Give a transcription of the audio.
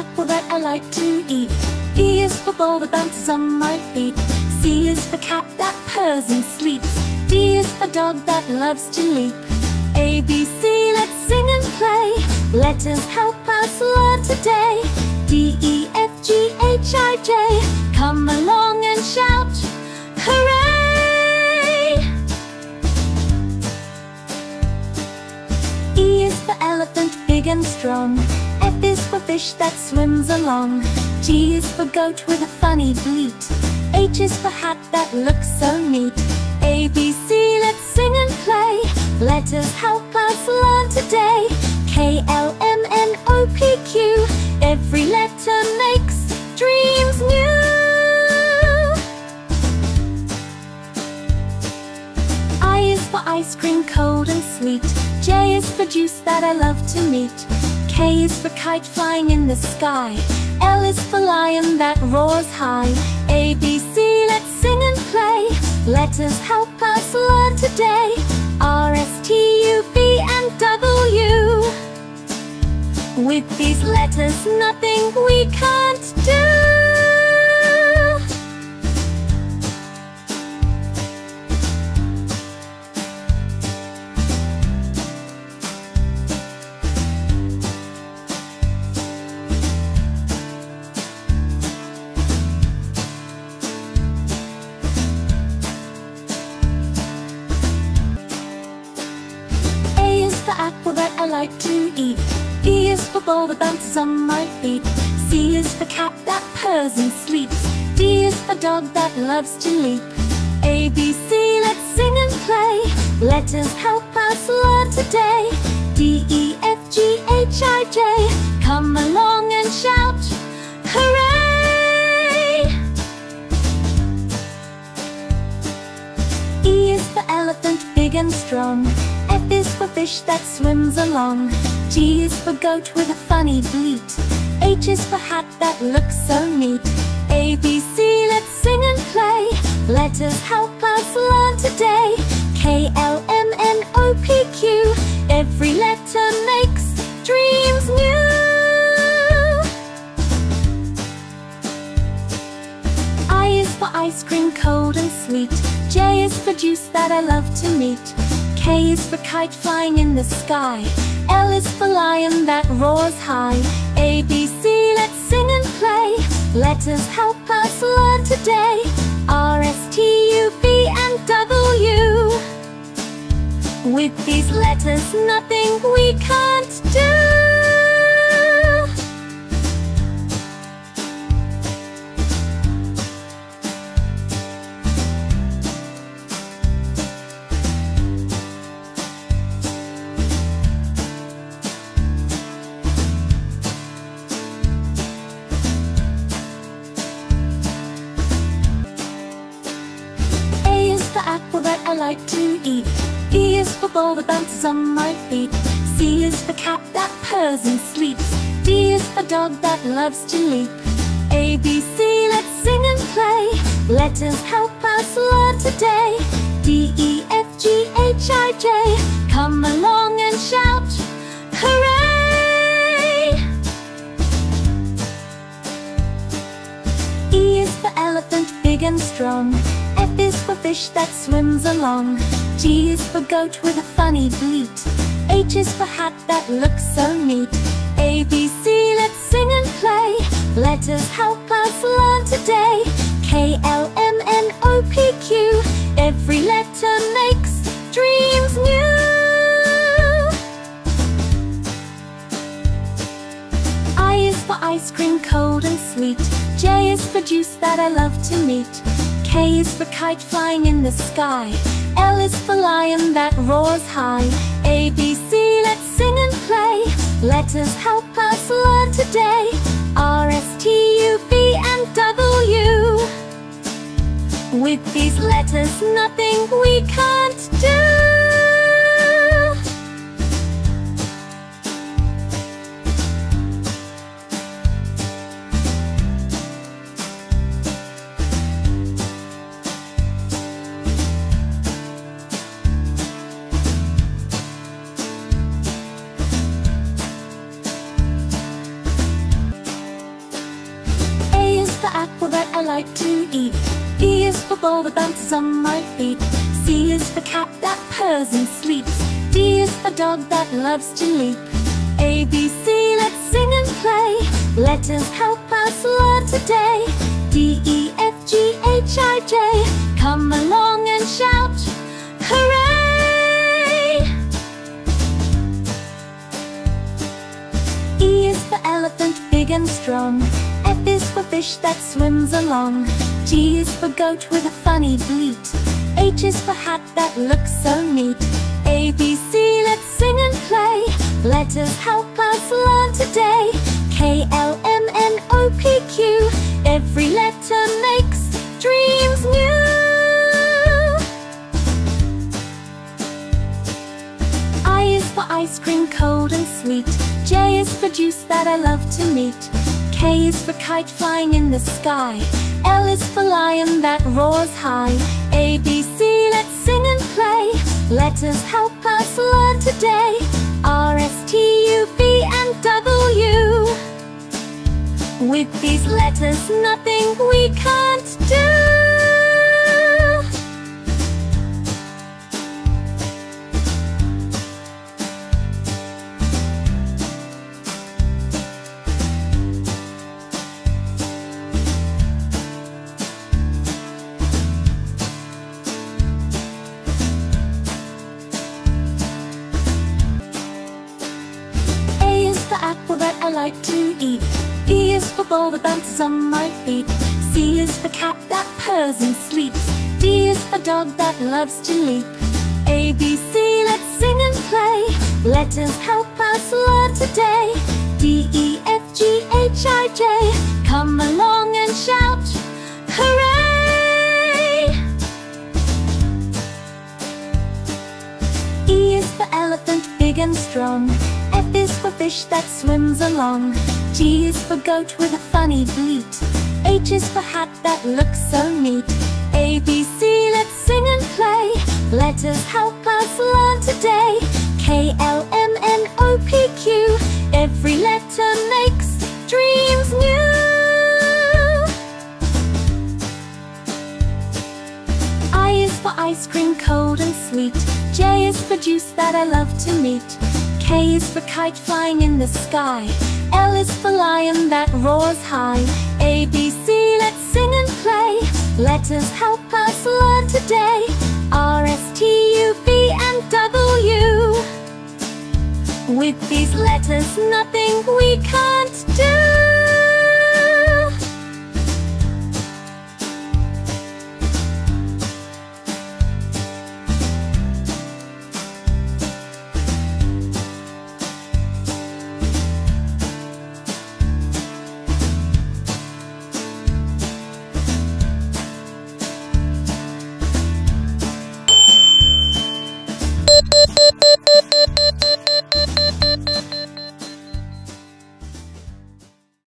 apple that I like to eat. B is for ball that bounces on my feet. C is for cat that purrs and sleeps. D is for dog that loves to leap. A, B, C, let's sing and play. Letters help us learn today. D, E, F, G, H, I, J. Come along and shout, hooray! E is for elephant, big and strong. F is for fish that swims along. G is for goat with a funny bleat. H is for hat that looks so neat. A, B, C, let's sing and play. Letters help us learn today. K, L, M, N, O, P, Q. Every letter makes dreams new. I is for ice cream, cold and sweet. J is for juice that I love to meet. K is for kite flying in the sky. L is for lion that roars high. A, B, C, let's sing and play. Letters help us learn today. R, S, T, U, V, and W. With these letters, nothing we can't do. Apple that I like to eat. B is for ball that bounces on my feet. C is for cat that purrs and sleeps. D is for dog that loves to leap. A, B, C, let's sing and play. Letters help us learn today. D, E, F, G, H, I, J. Come along and shout, hooray! E is for elephant, big and strong. F is for fish that swims along. G is for goat with a funny bleat. H is for hat that looks so neat. A, B, C, let's sing and play. Letters help us learn today. K, L, M, N, O, P, Q. Every letter makes dreams new. I is for ice cream, cold and sweet. J is for juice that I love to meet. K is for kite flying in the sky. L is for lion that roars high. A, B, C, let's sing and play. Letters help us learn today. R, S, T, U, V, and W. With these letters, nothing we can't do. Apple that I like to eat. B is for ball that bounces on my feet. C is for cat that purrs and sleeps. D is for dog that loves to leap. A, B, C, let's sing and play. Letters help us learn today. D, E, F, G, H, I, J. Come along and shout, hooray! E is for elephant, big and strong. F is for fish that swims along. G is for goat with a funny bleat. H is for hat that looks so neat. A, B, C, let's sing and play. Letters help us learn today. K, L, M, N, O, P, Q. Every letter makes dreams new. I is for ice cream, cold and sweet. J is for juice that I love to meet. K is for kite flying in the sky. L is for lion that roars high. A, B, C, let's sing and play. Letters help us learn today. R, S, T, U, V, and W. With these letters, nothing we can't do. the apple that I like to eat. B is for ball that bounces on my feet. C is for cat that purrs and sleeps. D is for dog that loves to leap. A, B, C, let's sing and play. Let us help us learn today. D, E, F, G, H, I, J. Come along and shout, hooray! E is for elephant, big and strong. F is for fish that swims along. G is for goat with a funny bleat. H is for hat that looks so neat. A, B, C, let's sing and play. Let us help us learn today. K, L, M, N, O, P, Q. Every letter makes dreams new. I is for ice cream, cold and sweet. J is for juice that I love to meet. K is for kite flying in the sky. L is for lion that roars high. A, B, C, let's sing and play. Let us help us learn today. R, S, T, U, V, and W. With these letters, nothing we can't do. Apple that I like to eat. B is for ball that bounces on my feet. C is for cat that purrs and sleeps. D is for dog that loves to leap. A, B, C, let's sing and play. Let us help us learn today. D, E, F, G, H, I, J. Come along and shout, hooray! E is for elephant, big and strong. F is for fish that swims along. G is for goat with a funny bleat. H is for hat that looks so neat. A, B, C, let's sing and play. Let us help us learn today. K, L, M, N, O, P, Q. Every letter makes dreams new. I is for ice cream, cold and sweet. J is for juice that I love to meet. K is for kite flying in the sky. L is for lion that roars high. A, B, C, let's sing and play. Let us help us learn today. R, S, T, U, V, and W. With these letters, nothing we can't.